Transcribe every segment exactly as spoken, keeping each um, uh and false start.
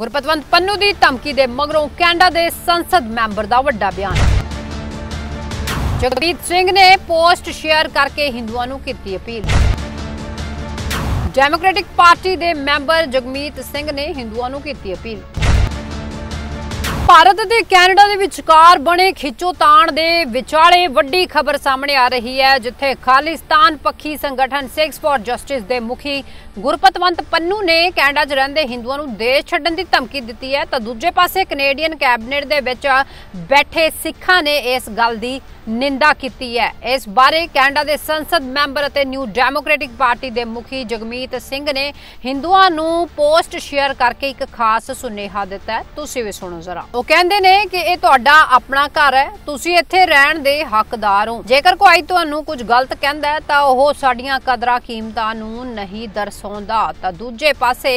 गुरपतवंत पन्नू की धमकी के मगरों कैनेडा के संसद मैंबर का वड्डा बयान। जगमीत सिंह ने पोस्ट शेयर करके हिंदुओं को की अपील। डेमोक्रेटिक पार्टी के मैंबर जगमीत सिंह ने हिंदुओं को की अपील। भारत ते कैनेडा दे विचकार बने खिचोताण दे विचाले वड्डी खबर सामने आ रही है, जिथे खालिस्तान पक्षी संगठन सिख फॉर जस्टिस दे मुखी गुरपतवंत पन्नू ने कैनेडा च रहिंदे हिंदुओं नूं देश छड्डण दी धमकी दित्ती है तां दूजे पासे कैनेडियन कैबिनेट दे विच बैठे सिखां ने इस गल दी निंदा कीती है। इस बारे कैनेडा दे संसद मैंबर अते न्यू डेमोक्रेटिक पार्टी दे मुखी जगमीत सिंह ने हिंदुआं नूं पोस्ट शेयर करके एक खास सुनेहा दित्ता है, तुसीं भी सुणो जरा। वो कहते ने कि ये तुहाडा अपना घर है, तुसी इत्थे रहण दे हकदार हो, जेकर कोई तुहानू कुछ गलत कहंदा है तां ओह साडीआं कदरां कीमतां नूं नहीं दर्शाउंदा, तां दूजे पासे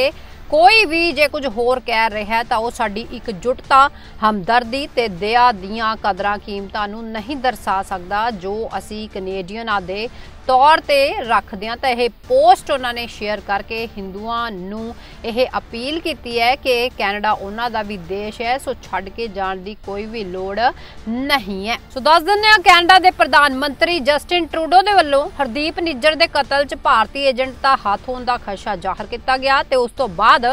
कोई भी जे कुछ होर कह रहा है तो वह साड़ी एकजुटता हमदर्दी ते दया दियां कदरां कीमतां नूं नहीं दर्शा सकदा जो असी कैनेडियनां दे तौर ते रखदे हां। तां यह पोस्ट उन्होंने शेयर करके हिंदुआं नूं यह अपील कीती है कि कैनेडा उन्हां दा भी देश है, सो छड्ड के जाण दी कोई भी लोड़ नहीं है। सो दस दिन कैनेडा के प्रधानमंत्री जस्टिन ट्रूडो के वल्लों हरदीप निजर के कतल च भारतीय एजेंट का हत्थ होण दा खदशा जाहिर किया गया ते उस तों बाद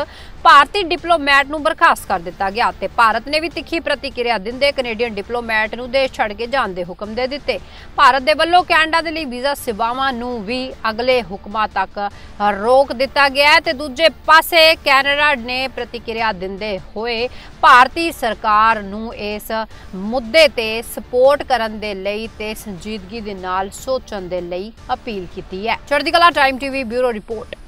भारतीय डिप्लोमैट नूं बर्खास्त कर दिता गया ते भारत ने भी तिखी प्रतिक्रिया दिंदे कैनेडियन डिप्लोमैट नूं देश छड़ के जाण दे हुकम दे दिते। भारत दे वल्लों कैनेडा दे लई वीज़ा सेवावां नूं भी अगले हुकमां तक रोक दिता गया है ते दूजे पासे कैनेडा ने प्रतिक्रिया दिंदे होए भारतीय सरकार नूं इस मुद्दे ते सपोर्ट करन दे लई ते संजीदगी दे नाल सोचण दे लई अपील कीती है। चढ़दी कला टाइम टीवी ब्यूरो रिपोर्ट।